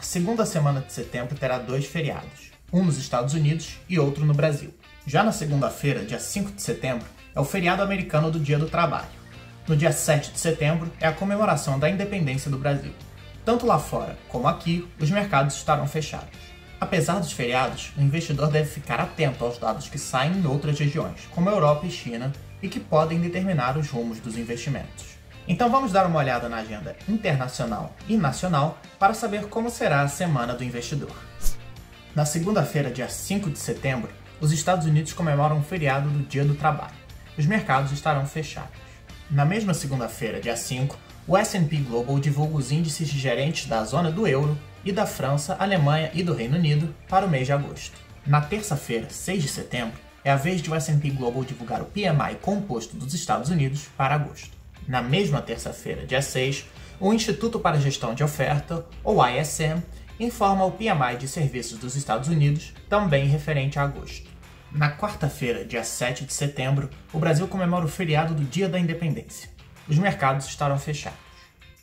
A segunda semana de setembro terá dois feriados, um nos Estados Unidos e outro no Brasil. Já na segunda-feira, dia 5 de setembro, é o feriado americano do Dia do Trabalho. No dia 7 de setembro é a comemoração da independência do Brasil. Tanto lá fora como aqui, os mercados estarão fechados. Apesar dos feriados, o investidor deve ficar atento aos dados que saem em outras regiões, como a Europa e China, e que podem determinar os rumos dos investimentos. Então vamos dar uma olhada na agenda internacional e nacional para saber como será a semana do investidor. Na segunda-feira, dia 5 de setembro, os Estados Unidos comemoram o feriado do Dia do Trabalho. Os mercados estarão fechados. Na mesma segunda-feira, dia 5, o S&P Global divulga os índices gerentes da zona do euro e da França, Alemanha e do Reino Unido para o mês de agosto. Na terça-feira, 6 de setembro, é a vez de o S&P Global divulgar o PMI composto dos Estados Unidos para agosto. Na mesma terça-feira, dia 6, o Instituto para Gestão de Oferta, ou ISM, informa o PMI de serviços dos Estados Unidos, também referente a agosto. Na quarta-feira, dia 7 de setembro, o Brasil comemora o feriado do Dia da Independência. Os mercados estarão fechados.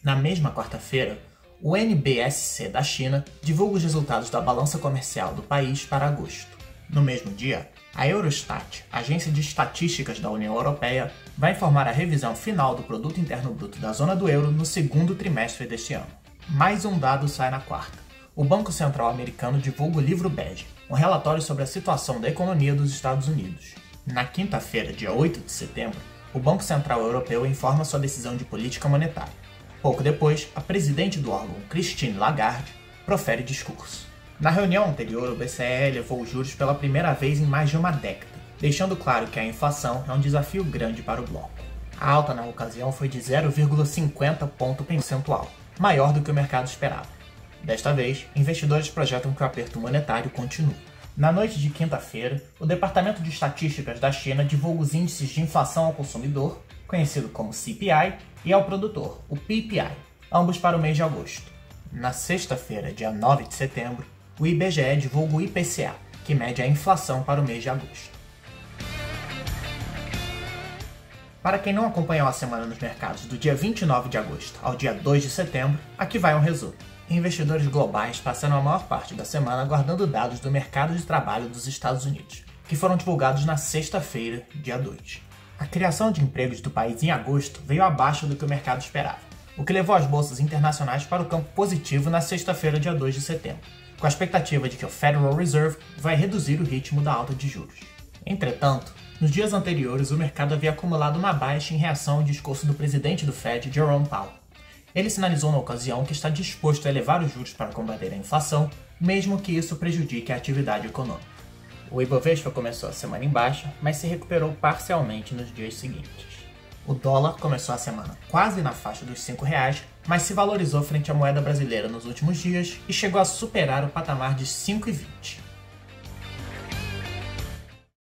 Na mesma quarta-feira, o NBSC da China divulga os resultados da balança comercial do país para agosto. No mesmo dia, a Eurostat, agência de estatísticas da União Europeia, vai informar a revisão final do Produto Interno Bruto da zona do euro no segundo trimestre deste ano. Mais um dado sai na quarta. O Banco Central americano divulga o livro BEGE, um relatório sobre a situação da economia dos Estados Unidos. Na quinta-feira, dia 8 de setembro, o Banco Central Europeu informa sua decisão de política monetária. Pouco depois, a presidente do órgão, Christine Lagarde, profere discurso. Na reunião anterior, o BCE elevou os juros pela primeira vez em mais de uma década, deixando claro que a inflação é um desafio grande para o bloco. A alta na ocasião foi de 0,50 ponto percentual, maior do que o mercado esperava. Desta vez, investidores projetam que o aperto monetário continue. Na noite de quinta-feira, o Departamento de Estatísticas da China divulga os índices de inflação ao consumidor, conhecido como CPI, e ao produtor, o PPI, ambos para o mês de agosto. Na sexta-feira, dia 9 de setembro, o IBGE divulga o IPCA, que mede a inflação para o mês de agosto. Para quem não acompanhou a semana nos mercados do dia 29 de agosto ao dia 2 de setembro, aqui vai um resumo. Investidores globais passaram a maior parte da semana aguardando dados do mercado de trabalho dos Estados Unidos, que foram divulgados na sexta-feira, dia 2. A criação de empregos do país em agosto veio abaixo do que o mercado esperava, o que levou as bolsas internacionais para o campo positivo na sexta-feira, dia 2 de setembro, com a expectativa de que o Federal Reserve vai reduzir o ritmo da alta de juros. Entretanto, nos dias anteriores, o mercado havia acumulado uma baixa em reação ao discurso do presidente do Fed, Jerome Powell. Ele sinalizou na ocasião que está disposto a elevar os juros para combater a inflação, mesmo que isso prejudique a atividade econômica. O Ibovespa começou a semana em baixa, mas se recuperou parcialmente nos dias seguintes. O dólar começou a semana quase na faixa dos R$5, mas se valorizou frente à moeda brasileira nos últimos dias e chegou a superar o patamar de R$5,20.